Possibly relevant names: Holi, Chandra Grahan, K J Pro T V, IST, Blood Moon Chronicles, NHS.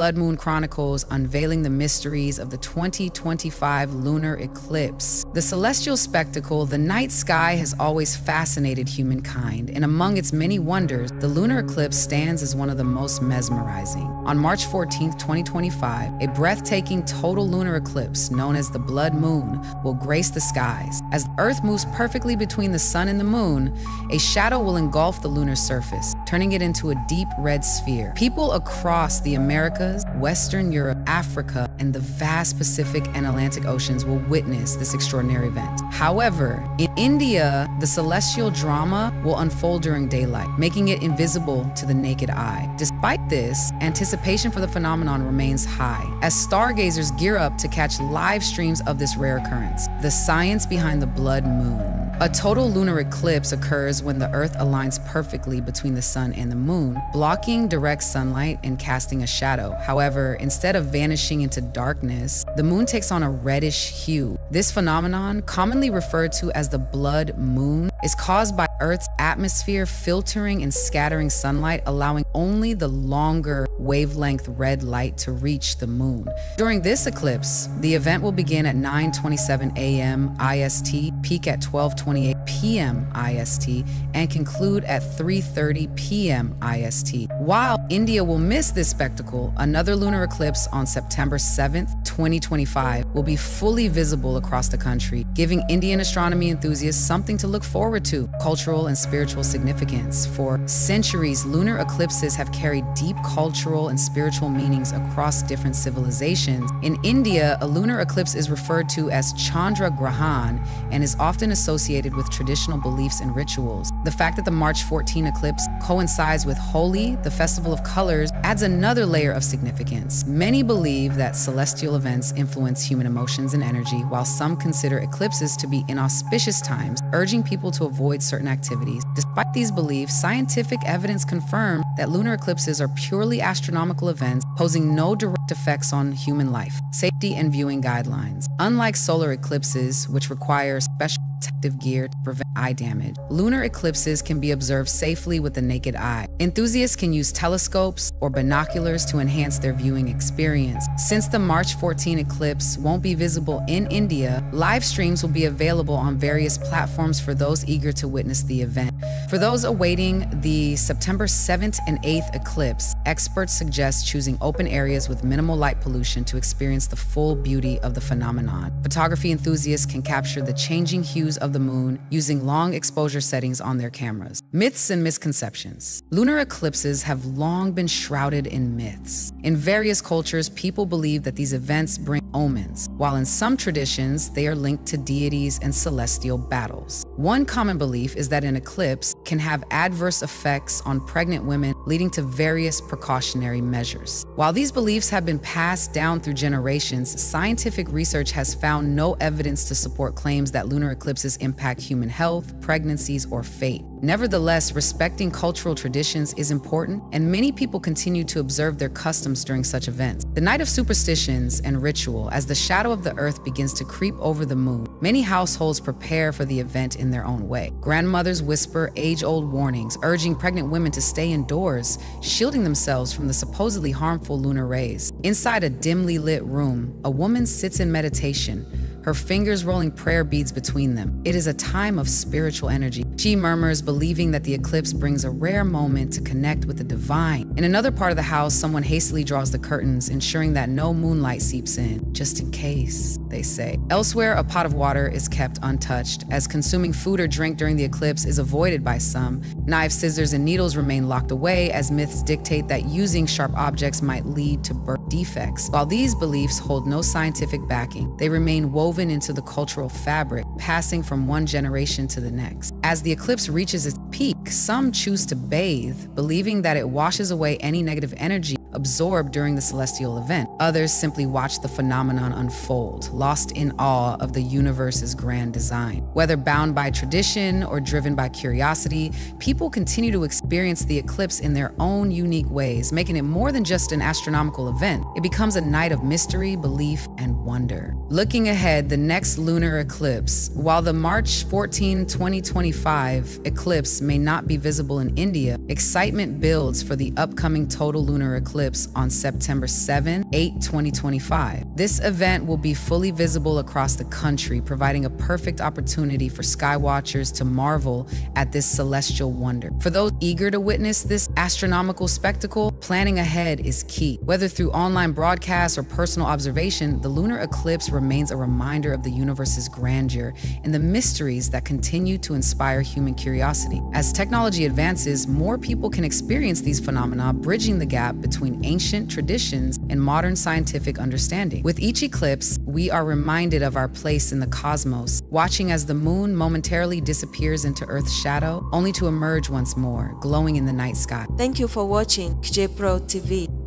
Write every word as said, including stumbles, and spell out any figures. Blood Moon Chronicles, unveiling the mysteries of the twenty twenty-five lunar eclipse. The celestial spectacle, the night sky, has always fascinated humankind, and among its many wonders, the lunar eclipse stands as one of the most mesmerizing. On March fourteenth, twenty twenty-five, a breathtaking total lunar eclipse, known as the Blood Moon, will grace the skies. As the Earth moves perfectly between the sun and the moon, a shadow will engulf the lunar surface, turning it into a deep red sphere. People across the Americas, Western Europe, Africa, and the vast Pacific and Atlantic Oceans will witness this extraordinary event. However, in India, the celestial drama will unfold during daylight, making it invisible to the naked eye. Despite this, anticipation for the phenomenon remains high, as stargazers gear up to catch live streams of this rare occurrence. The science behind the Blood Moon. A total lunar eclipse occurs when the Earth aligns perfectly between the sun and the moon, blocking direct sunlight and casting a shadow. However, instead of vanishing into darkness, the moon takes on a reddish hue. This phenomenon, commonly referred to as the Blood Moon, is caused by Earth's atmosphere filtering and scattering sunlight, allowing only the longer wavelength red light to reach the moon. During this eclipse, the event will begin at nine twenty-seven a m I S T, peak at twelve twenty-eight p m I S T, and conclude at three thirty p m I S T. While India will miss this spectacle, another lunar eclipse on September seventh, twenty twenty-five will be fully visible across the country, giving Indian astronomy enthusiasts something to look forward to. Cultural and spiritual significance. For centuries, lunar eclipses have carried deep cultural and spiritual meanings across different civilizations. In India, a lunar eclipse is referred to as Chandra Grahan and is often associated with traditional beliefs and rituals. The fact that the March fourteenth eclipse coincides with Holi, the festival of colors, adds another layer of significance. Many believe that celestial events influence human emotions and energy, while some consider eclipses to be inauspicious times, urging people to avoid certain activities. Despite these beliefs, scientific evidence confirmed that lunar eclipses are purely astronomical events, posing no direct effects on human life. Safety and viewing guidelines. Unlike solar eclipses, which require special protective gear to prevent eye damage, lunar eclipses can be observed safely with the naked eye. Enthusiasts can use telescopes or binoculars to enhance their viewing experience. Since the March fourteenth eclipse won't be visible in India, live streams will be available on various platforms for those eager to witness the event. For those awaiting the September seventh and eighth eclipse, experts suggest choosing open areas with minimal light pollution to experience the full beauty of the phenomenon. Photography enthusiasts can capture the changing hues of the moon using long exposure settings on their cameras. Myths and misconceptions. Lunar eclipses have long been shrouded in myths. In various cultures, people believe that these events bring omens, while in some traditions, they are linked to deities and celestial battles. One common belief is that an eclipse can have adverse effects on pregnant women, leading to various precautionary measures. While these beliefs have been passed down through generations, scientific research has found no evidence to support claims that lunar eclipses impact human health, pregnancies, or fate. Nevertheless, respecting cultural traditions is important, and many people continue to observe their customs during such events. The night of superstitions and ritual. As the shadow of the Earth begins to creep over the moon, many households prepare for the event in their own way. Grandmothers whisper age-old warnings, urging pregnant women to stay indoors, shielding themselves from the supposedly harmful lunar rays. Inside a dimly lit room, a woman sits in meditation, her fingers rolling prayer beads between them. It is a time of spiritual energy. She murmurs, believing that the eclipse brings a rare moment to connect with the divine. In another part of the house, someone hastily draws the curtains, ensuring that no moonlight seeps in. Just in case, they say. Elsewhere, a pot of water is kept untouched, as consuming food or drink during the eclipse is avoided by some. Knives, scissors, and needles remain locked away, as myths dictate that using sharp objects might lead to birth defects. While these beliefs hold no scientific backing, they remain woven into the cultural fabric, passing from one generation to the next. As the eclipse reaches its peak, some choose to bathe, believing that it washes away any negative energy absorbed during the celestial event. Others simply watch the phenomenon unfold, lost in awe of the universe's grand design. Whether bound by tradition or driven by curiosity, people continue to experience the eclipse in their own unique ways, making it more than just an astronomical event. It becomes a night of mystery, belief, and wonder. Looking ahead, the next lunar eclipse. While the March fourteenth twenty twenty-five eclipse may not be visible in India, excitement builds for the upcoming total lunar eclipse on September seventh eighth twenty twenty-five. This event will be fully visible across the country, providing a perfect opportunity for sky watchers to marvel at this celestial wonder. For those eager to witness this astronomical spectacle, planning ahead is key. Whether through online broadcasts or personal observation, the lunar eclipse remains a reminder of the universe's grandeur and the mysteries that continue to inspire human curiosity. As technology advances, more people can experience these phenomena, bridging the gap between ancient traditions and modern scientific understanding. With each eclipse, we are reminded of our place in the cosmos, watching as the moon momentarily disappears into Earth's shadow, only to emerge once more, glowing in the night sky. Thank you for watching K J Pro T V.